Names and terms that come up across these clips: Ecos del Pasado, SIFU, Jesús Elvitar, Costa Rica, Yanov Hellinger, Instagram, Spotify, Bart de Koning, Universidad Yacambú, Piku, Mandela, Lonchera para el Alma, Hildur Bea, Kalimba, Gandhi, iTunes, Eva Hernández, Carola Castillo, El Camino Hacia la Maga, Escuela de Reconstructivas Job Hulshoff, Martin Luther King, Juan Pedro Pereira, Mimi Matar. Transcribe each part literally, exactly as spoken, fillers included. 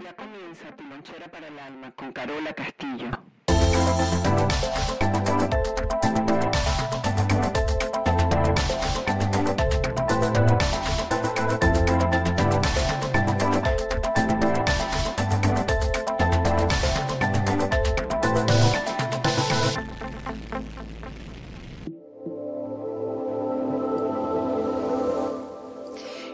Ya comienza tu lonchera para el alma con Carola Castillo.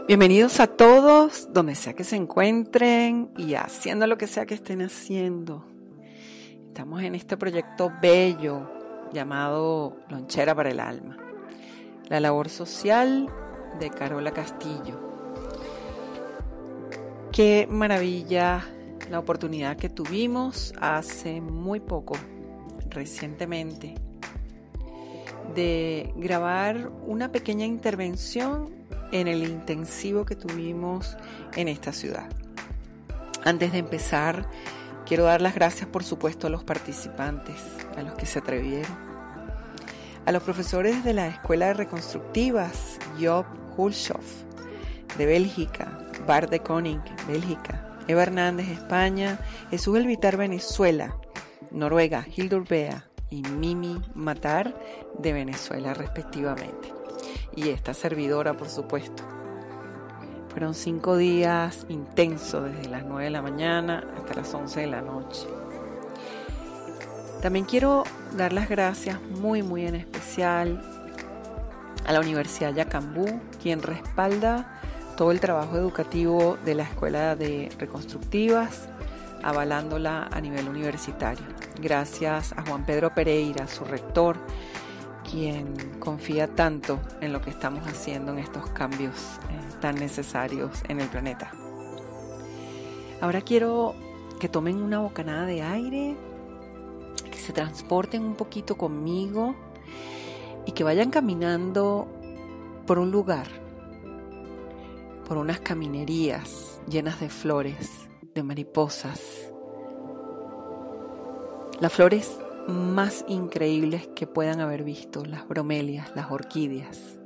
Bienvenidos a todos, donde sea que se encuentren y haciendo lo que sea que estén haciendo. Estamos en este proyecto bello llamado Lonchera para el Alma, la labor social de Carola Castillo. Qué maravilla la oportunidad que tuvimos hace muy poco, recientemente, de grabar una pequeña intervención en el intensivo que tuvimos en esta ciudad. Antes de empezar, quiero dar las gracias, por supuesto, a los participantes, a los que se atrevieron, a los profesores de la Escuela de Reconstructivas Job Hulshoff de Bélgica, Bart de Koning, Bélgica, Eva Hernández, España, Jesús Elvitar, Venezuela, Noruega, Hildur Bea y Mimi Matar de Venezuela, respectivamente. Y esta servidora, por supuesto. Fueron cinco días intensos, desde las nueve de la mañana hasta las once de la noche. También quiero dar las gracias muy, muy en especial a la Universidad Yacambú, quien respalda todo el trabajo educativo de la Escuela de Reconstructivas, avalándola a nivel universitario. Gracias a Juan Pedro Pereira, su rector, quien confía tanto en lo que estamos haciendo en estos cambios eh, tan necesarios en el planeta. Ahora quiero que tomen una bocanada de aire, que se transporten un poquito conmigo y que vayan caminando por un lugar, por unas caminerías llenas de flores, de mariposas. Las flores más increíbles que puedan haber visto, las bromelias, las orquídeas.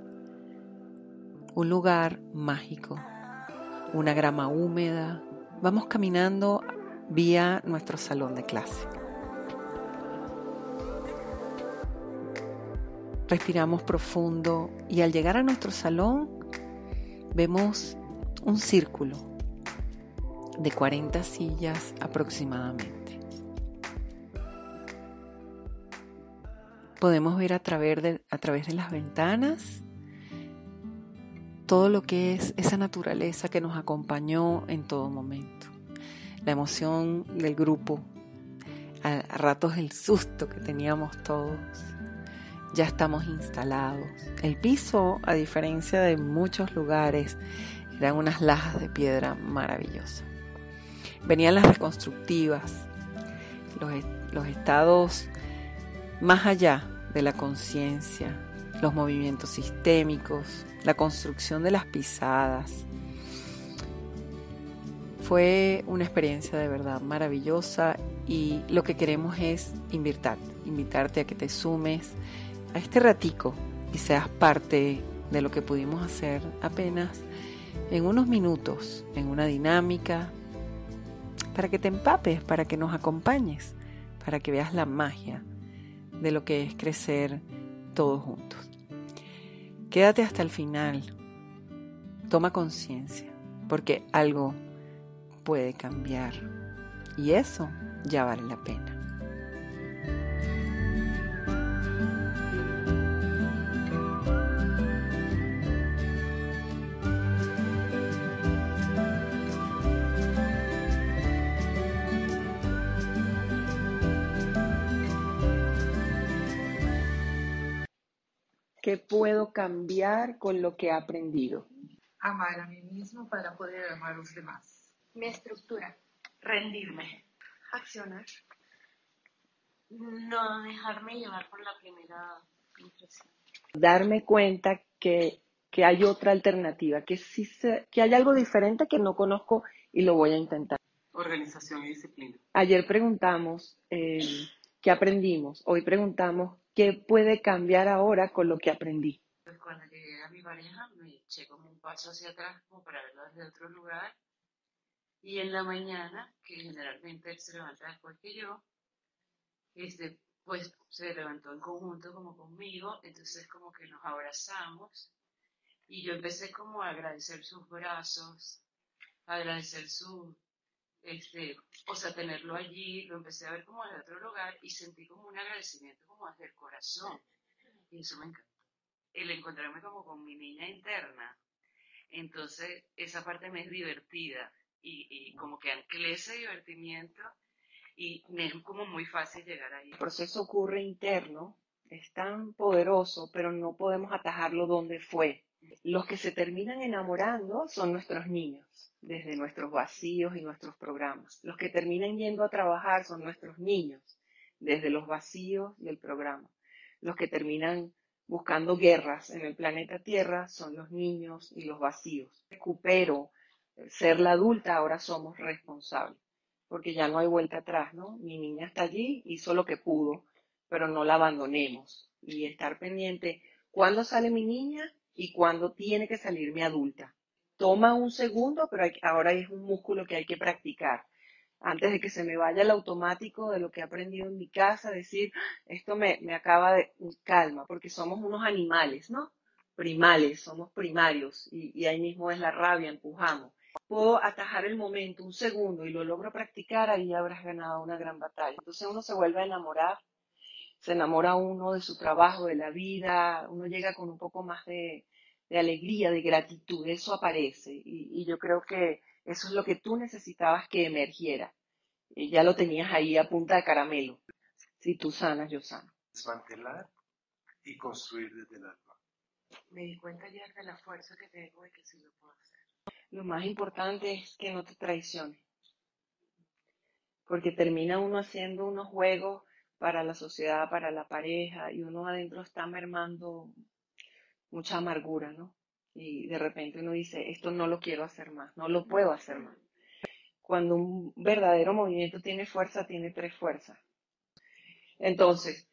Un lugar mágico, una grama húmeda. Vamos caminando vía nuestro salón de clase. Respiramos profundo y al llegar a nuestro salón vemos un círculo de cuarenta sillas aproximadamente. Podemos ver a través, de, a través de las ventanas todo lo que es esa naturaleza que nos acompañó en todo momento. La emoción del grupo, a, a ratos el susto que teníamos todos. Ya estamos instalados. El piso, a diferencia de muchos lugares, eran unas lajas de piedra maravillosas. Venían las reconstructivas, los, los estados más allá de la conciencia, los movimientos sistémicos, la construcción de las pisadas. Fue una experiencia de verdad maravillosa y lo que queremos es invitar, invitarte a que te sumes a este ratico y seas parte de lo que pudimos hacer apenas en unos minutos, en una dinámica, para que te empapes, para que nos acompañes, para que veas la magia de lo que es crecer todos juntos. Quédate hasta el final. Toma conciencia, porque algo puede cambiar y eso ya vale la pena. ¿Qué puedo cambiar con lo que he aprendido? Amar a mí mismo para poder amar a los demás. Mi estructura. Rendirme. Accionar. No dejarme llevar por la primera impresión. Darme cuenta que, que hay otra alternativa, que, sí se, que hay algo diferente que no conozco y lo voy a intentar. Organización y disciplina. Ayer preguntamos eh, qué aprendimos. Hoy preguntamos ¿qué puede cambiar ahora con lo que aprendí? Pues cuando llegué a mi pareja me eché como un paso hacia atrás como para verlo desde otro lugar Y en la mañana, que generalmente él se levanta después que yo, este, pues se levantó en conjunto como conmigo, entonces como que nos abrazamos y yo empecé como a agradecer sus brazos, agradecer su, este, o sea, tenerlo allí, lo empecé a ver como de otro lugar y sentí como un agradecimiento como hacia el corazón y eso me encantó, el encontrarme como con mi niña interna, entonces esa parte me es divertida. Y, y como que anclé ese divertimiento y me es como muy fácil llegar ahí. El proceso ocurre interno, es tan poderoso, pero no podemos atajarlo donde fue. Los que se terminan enamorando son nuestros niños, desde nuestros vacíos y nuestros programas. Los que terminan yendo a trabajar son nuestros niños, desde los vacíos y el programa. Los que terminan buscando guerras en el planeta Tierra son los niños y los vacíos. Recupero. Ser la adulta, ahora somos responsables, porque ya no hay vuelta atrás, ¿no? Mi niña está allí, hizo lo que pudo, pero no la abandonemos. Y estar pendiente, ¿cuándo sale mi niña y cuándo tiene que salir mi adulta? Toma un segundo, pero hay, ahora es un músculo que hay que practicar. Antes de que se me vaya el automático de lo que he aprendido en mi casa, decir, esto me, me acaba de... Calma, porque somos unos animales, ¿no? Primales, somos primarios, y, y ahí mismo es la rabia, empujamos. Puedo atajar el momento un segundo y lo logro practicar, ahí habrás ganado una gran batalla. Entonces uno se vuelve a enamorar, se enamora uno de su trabajo, de la vida, uno llega con un poco más de, de alegría, de gratitud, eso aparece. Y, y yo creo que eso es lo que tú necesitabas que emergiera. Y ya lo tenías ahí a punta de caramelo. Si tú sanas, yo sano. Desmantelar y construir desde el alma. Me di cuenta ya de la fuerza que tengo y que sí lo puedo hacer. Lo más importante es que no te traiciones, porque termina uno haciendo unos juegos para la sociedad, para la pareja, y uno adentro está mermando mucha amargura, ¿no? Y de repente uno dice, esto no lo quiero hacer más, no lo puedo hacer más. Cuando un verdadero movimiento tiene fuerza, tiene tres fuerzas. Entonces,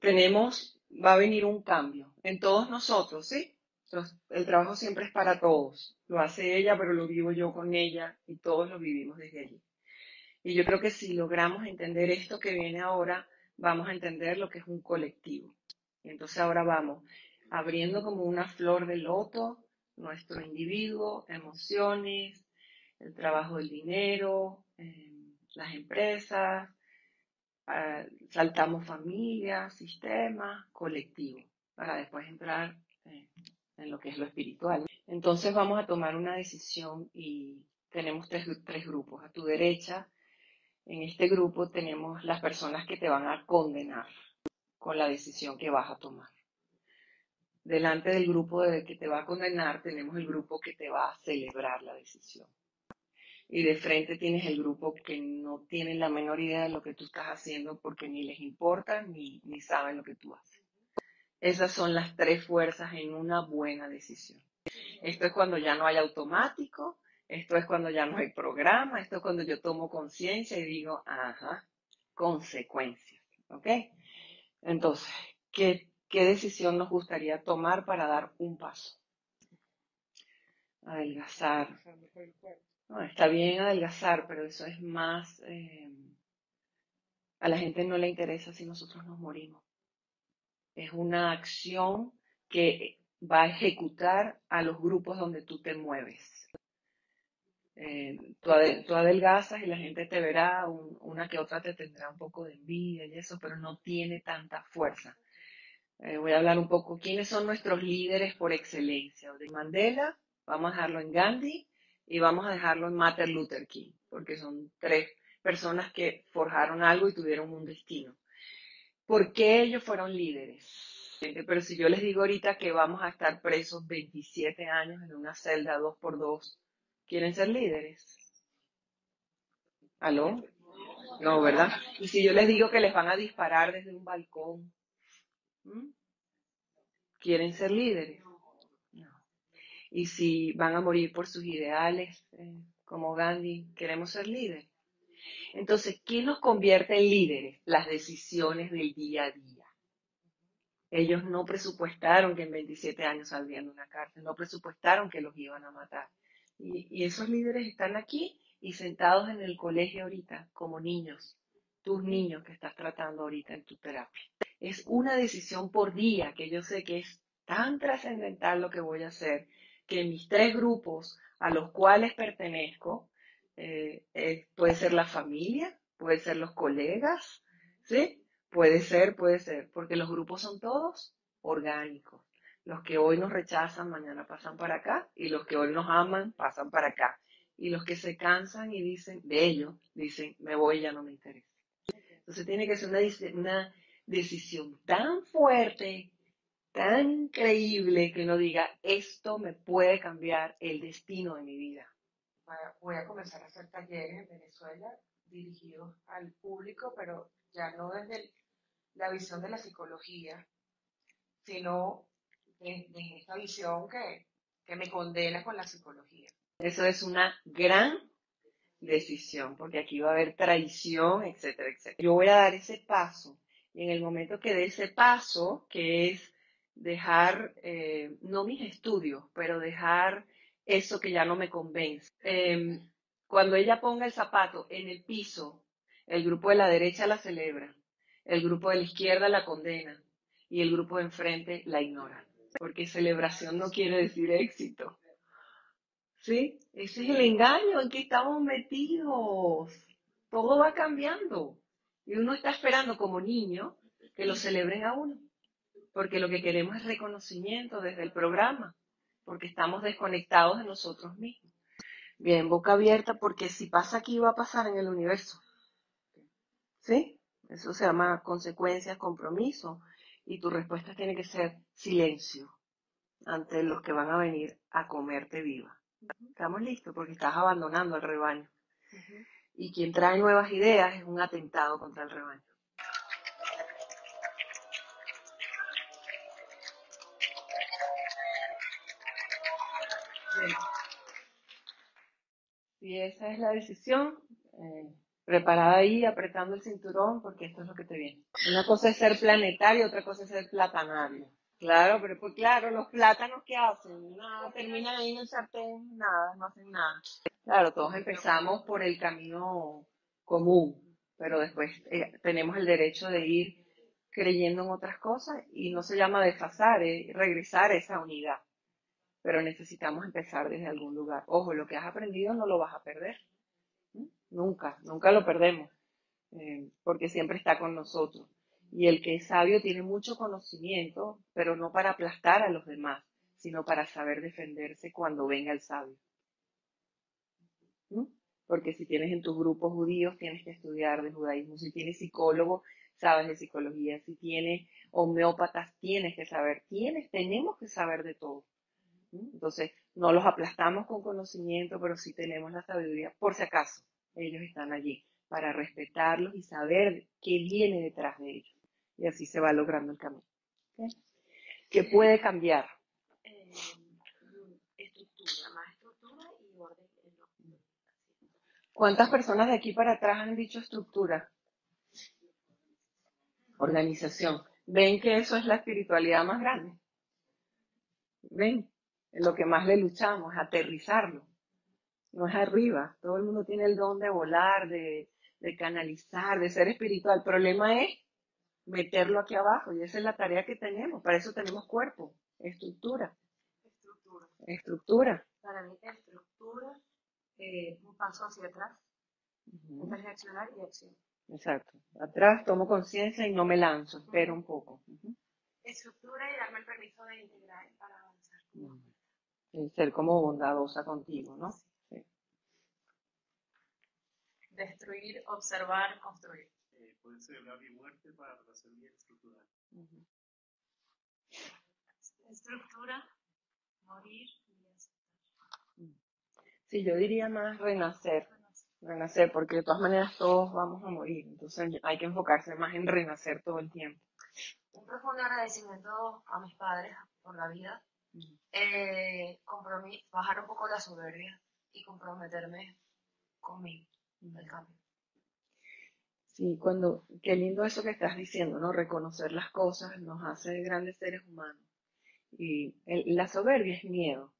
tenemos, va a venir un cambio en todos nosotros, ¿sí? Entonces, el trabajo siempre es para todos. Lo hace ella, pero lo vivo yo con ella y todos lo vivimos desde allí. Y yo creo que si logramos entender esto que viene ahora, vamos a entender lo que es un colectivo. Y entonces ahora vamos abriendo como una flor de loto nuestro individuo, emociones, el trabajo del dinero, eh, las empresas, eh, saltamos familias, sistemas, colectivo, para después entrar eh, en lo que es lo espiritual. Entonces vamos a tomar una decisión y tenemos tres, tres grupos. A tu derecha, en este grupo tenemos las personas que te van a condenar con la decisión que vas a tomar. Delante del grupo de que te va a condenar tenemos el grupo que te va a celebrar la decisión. Y de frente tienes el grupo que no tienen la menor idea de lo que tú estás haciendo porque ni les importa ni, ni saben lo que tú haces. Esas son las tres fuerzas en una buena decisión. Esto es cuando ya no hay automático, esto es cuando ya no hay programa, esto es cuando yo tomo conciencia y digo, ajá, consecuencias, ¿ok? Entonces, ¿qué, qué decisión nos gustaría tomar para dar un paso? Adelgazar. No, está bien adelgazar, pero eso es más... Eh, a la gente no le interesa si nosotros nos morimos. Es una acción que va a ejecutar a los grupos donde tú te mueves. Eh, tú, adel tú adelgazas y la gente te verá, un una que otra te tendrá un poco de envidia y eso, pero no tiene tanta fuerza. Eh, voy a hablar un poco, ¿quiénes son nuestros líderes por excelencia? De Mandela, vamos a dejarlo en Gandhi y vamos a dejarlo en Martin Luther King, porque son tres personas que forjaron algo y tuvieron un destino. ¿Por qué ellos fueron líderes? Pero si yo les digo ahorita que vamos a estar presos veintisiete años en una celda dos por dos, ¿quieren ser líderes? ¿Aló? No, ¿verdad? Y si yo les digo que les van a disparar desde un balcón, ¿quieren ser líderes? No. Y si van a morir por sus ideales, eh, como Gandhi, ¿queremos ser líderes? Entonces, ¿qué nos convierte en líderes? Las decisiones del día a día. Ellos no presupuestaron que en veintisiete años saldrían de una cárcel, no presupuestaron que los iban a matar. Y, y esos líderes están aquí y sentados en el colegio ahorita como niños, tus niños que estás tratando ahorita en tu terapia. Es una decisión por día que yo sé que es tan trascendental lo que voy a hacer, que mis tres grupos a los cuales pertenezco, eh, eh, puede ser la familia, puede ser los colegas, ¿sí? Puede ser, puede ser, porque los grupos son todos orgánicos. Los que hoy nos rechazan, mañana pasan para acá, y los que hoy nos aman, pasan para acá. Y los que se cansan y dicen, de ellos, dicen, me voy, ya no me interesa. Entonces tiene que ser una, una decisión tan fuerte, tan increíble, que uno diga, esto me puede cambiar el destino de mi vida. Voy a comenzar a hacer talleres en Venezuela dirigidos al público, pero ya no desde el, la visión de la psicología, sino desde de esta visión que, que me condena con la psicología. Eso es una gran decisión, porque aquí va a haber traición, etcétera, etcétera. Yo voy a dar ese paso, y en el momento que dé ese paso, que es dejar, eh, no mis estudios, pero dejar eso que ya no me convence. Eh, cuando ella ponga el zapato en el piso, el grupo de la derecha la celebra, el grupo de la izquierda la condena, y el grupo de enfrente la ignora. Porque celebración no quiere decir éxito. ¿Sí? Ese es el engaño en que estamos metidos. Todo va cambiando. Y uno está esperando como niño que lo celebren a uno. Porque lo que queremos es reconocimiento desde el programa. Porque estamos desconectados de nosotros mismos. Bien, boca abierta, porque si pasa aquí va a pasar en el universo. ¿Sí? Eso se llama consecuencias, compromiso. Y tu respuesta tiene que ser silencio ante los que van a venir a comerte viva. Estamos listos porque estás abandonando al rebaño. Uh-huh. Y quien trae nuevas ideas es un atentado contra el rebaño. Bien. Y esa es la decisión. Eh, Preparada ahí, apretando el cinturón, porque esto es lo que te viene. Una cosa es ser planetario, otra cosa es ser platanario. Claro, pero pues claro, los plátanos, ¿qué hacen? Nada, terminan ahí en el sartén, nada, no hacen nada. Claro, todos empezamos por el camino común, pero después eh, tenemos el derecho de ir creyendo en otras cosas, y no se llama desfasar, es regresar a esa unidad. Pero necesitamos empezar desde algún lugar. Ojo, lo que has aprendido no lo vas a perder. Nunca, nunca lo perdemos, eh, porque siempre está con nosotros. Y el que es sabio tiene mucho conocimiento, pero no para aplastar a los demás, sino para saber defenderse cuando venga el sabio. ¿Mm? Porque si tienes en tus grupos judíos, tienes que estudiar de judaísmo. Si tienes psicólogo, sabes de psicología. Si tienes homeópatas, tienes que saber. Tienes, tenemos que saber de todo. ¿Mm? Entonces, no los aplastamos con conocimiento, pero sí tenemos la sabiduría, por si acaso. Ellos están allí para respetarlos y saber qué viene detrás de ellos. Y así se va logrando el camino. ¿Okay? ¿Qué puede cambiar? Eh, estructura, más estructura y orden. ¿Cuántas personas de aquí para atrás han dicho estructura? Organización. ¿Ven que eso es la espiritualidad más grande? ¿Ven? Lo que más le luchamos es aterrizarlo. No es arriba, todo el mundo tiene el don de volar, de, de canalizar, de ser espiritual. El problema es meterlo aquí abajo, y esa es la tarea que tenemos. Para eso tenemos cuerpo, estructura. Estructura. Estructura. Para mí estructura, eh, un paso hacia atrás, uh-huh. Reaccionar y acción. Exacto, atrás tomo conciencia y no me lanzo, espero uh-huh. un poco. Uh-huh. Estructura y darme el permiso de integrar para avanzar. Uh-huh. Y ser como bondadosa contigo, ¿no? Destruir, observar, construir. Eh, pueden celebrar mi muerte para hacer bien estructural. Uh-huh. Estructura, morir y aceptar. Sí, yo diría más renacer. Renacer. Renacer, porque de todas maneras todos vamos a morir. Entonces hay que enfocarse más en renacer todo el tiempo. Un profundo agradecimiento a mis padres por la vida. Uh-huh. eh, bajar un poco la soberbia y comprometerme conmigo. Sí, cuando, qué lindo eso que estás diciendo, ¿no? Reconocer las cosas nos hace grandes seres humanos. Y el, la soberbia es miedo,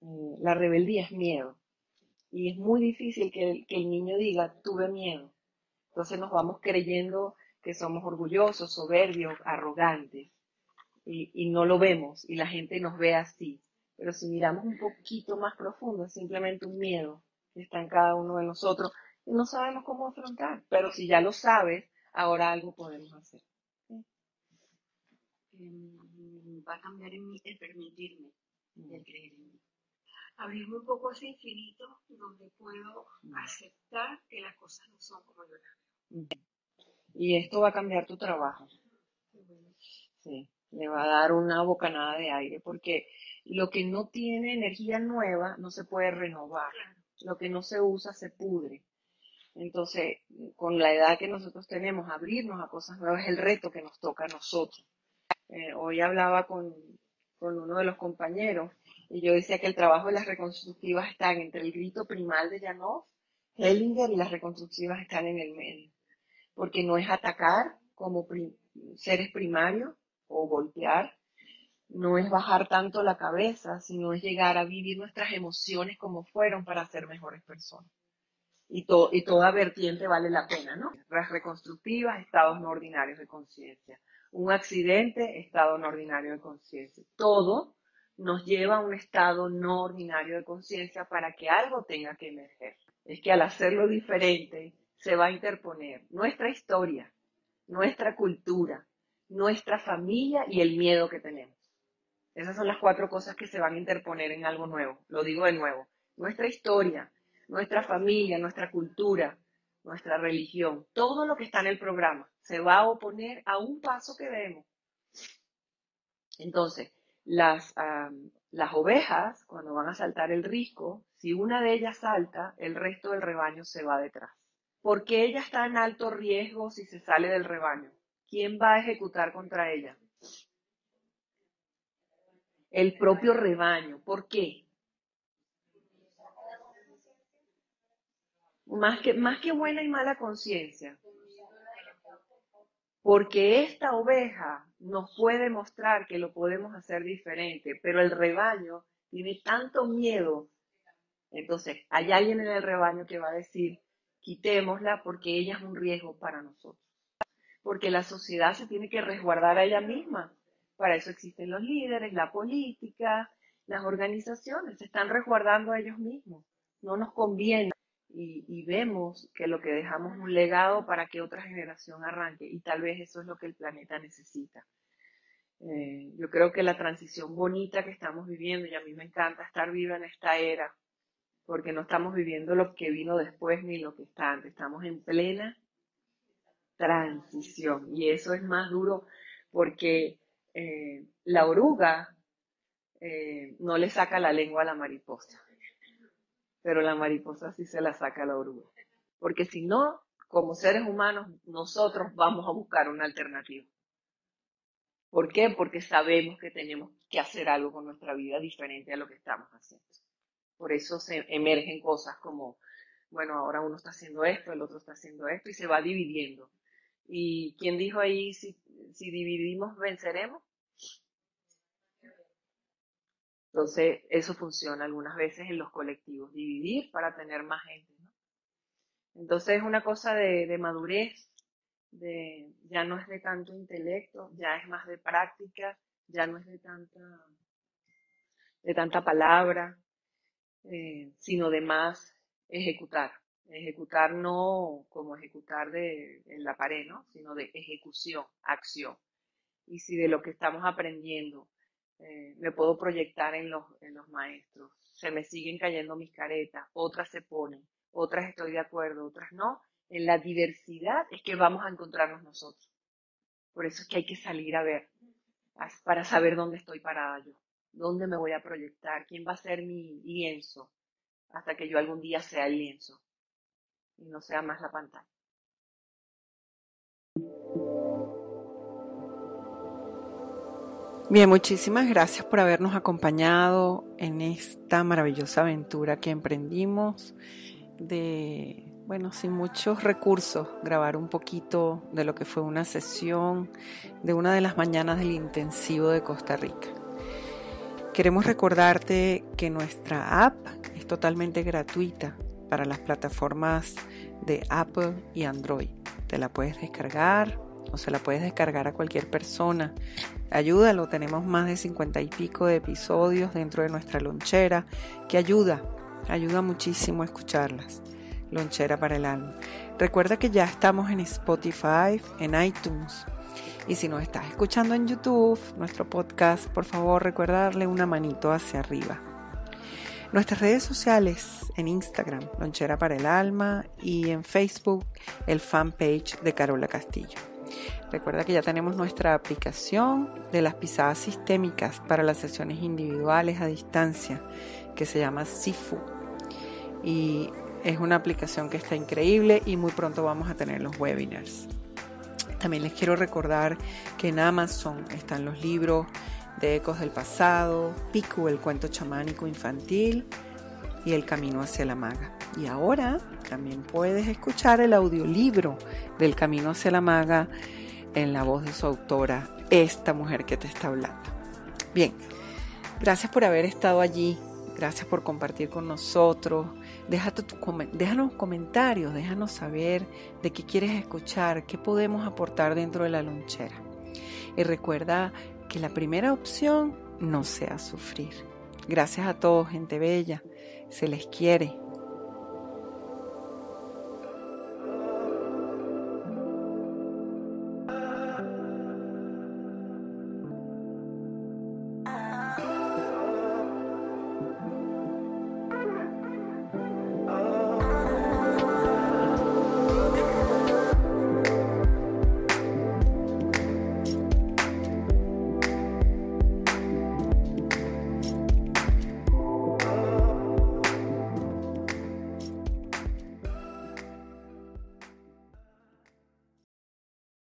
eh, la rebeldía es miedo. y es muy difícil que el, que el niño diga, tuve miedo. Entonces nos vamos creyendo que somos orgullosos, soberbios, arrogantes, y, y no lo vemos, y la gente nos ve así. Pero si miramos un poquito más profundo, es simplemente un miedo que está en cada uno de nosotros, y no sabemos cómo afrontar. Pero si ya lo sabes, ahora algo podemos hacer. ¿Sí? Um, va a cambiar en mí el permitirme, mm. el creer en mí. Abrirme un poco ese infinito donde puedo mm. aceptar que las cosas no son como yo las veo. Mm. Y esto va a cambiar tu trabajo. Sí, le va a dar una bocanada de aire, porque lo que no tiene energía nueva no se puede renovar. Lo que no se usa se pudre. Entonces, con la edad que nosotros tenemos, abrirnos a cosas nuevas es el reto que nos toca a nosotros. Eh, hoy hablaba con, con uno de los compañeros y yo decía que el trabajo de las reconstructivas está entre el grito primal de Yanov Hellinger y las reconstructivas están en el medio. Porque no es atacar como prim- seres primarios o golpear, no es bajar tanto la cabeza, sino es llegar a vivir nuestras emociones como fueron para ser mejores personas. Y, to- y toda vertiente vale la pena, ¿no? Las reconstructivas, estados no ordinarios de conciencia. Un accidente, estado no ordinario de conciencia. Todo nos lleva a un estado no ordinario de conciencia para que algo tenga que emerger. Es que al hacerlo diferente, se va a interponer nuestra historia, nuestra cultura, nuestra familia y el miedo que tenemos. Esas son las cuatro cosas que se van a interponer en algo nuevo. Lo digo de nuevo. Nuestra historia, nuestra familia, nuestra cultura, nuestra religión, todo lo que está en el programa se va a oponer a un paso que demos. Entonces, las, um, las ovejas, cuando van a saltar el risco, si una de ellas salta, el resto del rebaño se va detrás. ¿Por qué ella está en alto riesgo si se sale del rebaño? ¿Quién va a ejecutar contra ella? El propio rebaño. ¿Por qué? Más que, más que buena y mala conciencia. Porque esta oveja nos puede mostrar que lo podemos hacer diferente, pero el rebaño tiene tanto miedo. Entonces, hay alguien en el rebaño que va a decir, quitémosla porque ella es un riesgo para nosotros. Porque la sociedad se tiene que resguardar a ella misma. Para eso existen los líderes, la política, las organizaciones. Se están resguardando a ellos mismos. No nos conviene. Y, y vemos que lo que dejamos es un legado para que otra generación arranque. Y tal vez eso es lo que el planeta necesita. Eh, yo creo que la transición bonita que estamos viviendo, y a mí me encanta estar viva en esta era, porque no estamos viviendo lo que vino después ni lo que está antes. Estamos en plena transición. Y eso es más duro porque eh, la oruga eh, no le saca la lengua a la mariposa. Pero la mariposa sí se la saca a la oruga. Porque si no, como seres humanos, nosotros vamos a buscar una alternativa. ¿Por qué? Porque sabemos que tenemos que hacer algo con nuestra vida diferente a lo que estamos haciendo. Por eso se emergen cosas como, bueno, ahora uno está haciendo esto, el otro está haciendo esto, y se va dividiendo. ¿Y quién dijo ahí, si, si dividimos, venceremos? Entonces, eso funciona algunas veces en los colectivos, dividir para tener más gente, ¿no? Entonces, es una cosa de, de madurez, de, ya no es de tanto intelecto, ya es más de práctica, ya no es de tanta, de tanta palabra, Eh, sino de más ejecutar, ejecutar no como ejecutar de, en la pared, ¿no? Sino de ejecución, acción. Y si de lo que estamos aprendiendo eh, me puedo proyectar en los, en los maestros, se me siguen cayendo mis caretas, otras se ponen, otras estoy de acuerdo, otras no, en la diversidad es que vamos a encontrarnos nosotros. Por eso es que hay que salir a ver, para saber dónde estoy parada yo. ¿Dónde me voy a proyectar? ¿Quién va a ser mi lienzo? Hasta que yo algún día sea el lienzo y no sea más la pantalla. Bien, muchísimas gracias por habernos acompañado en esta maravillosa aventura que emprendimos de, bueno, sin muchos recursos, grabar un poquito de lo que fue una sesión de una de las mañanas del intensivo de Costa Rica. Queremos recordarte que nuestra app es totalmente gratuita. para las plataformas de Apple y Android. Te la puedes descargar o se la puedes descargar a cualquier persona. Ayúdalo, tenemos más de cincuenta y pico de episodios dentro de nuestra lonchera que ayuda, ayuda muchísimo a escucharlas. Lonchera para el alma. Recuerda que ya estamos en Spotify, en iTunes. Y si nos estás escuchando en YouTube, nuestro podcast, por favor, recuerda darle una manito hacia arriba. Nuestras redes sociales en Instagram, Lonchera para el Alma, y en Facebook, el fanpage de Carola Castillo. Recuerda que ya tenemos nuestra aplicación de las pisadas sistémicas para las sesiones individuales a distancia, que se llama SIFU. Y es una aplicación que está increíble y muy pronto vamos a tener los webinars. También les quiero recordar que en Amazon están los libros de Ecos del Pasado, Piku, el cuento chamánico infantil, y El Camino hacia la Maga. Y ahora también puedes escuchar el audiolibro del Camino hacia la Maga en la voz de su autora, esta mujer que te está hablando. Bien, gracias por haber estado allí. Gracias por compartir con nosotros. Déjate tu, déjanos comentarios, déjanos saber de qué quieres escuchar, qué podemos aportar dentro de la lonchera. Y recuerda que la primera opción no sea sufrir. Gracias a todos, gente bella. Se les quiere.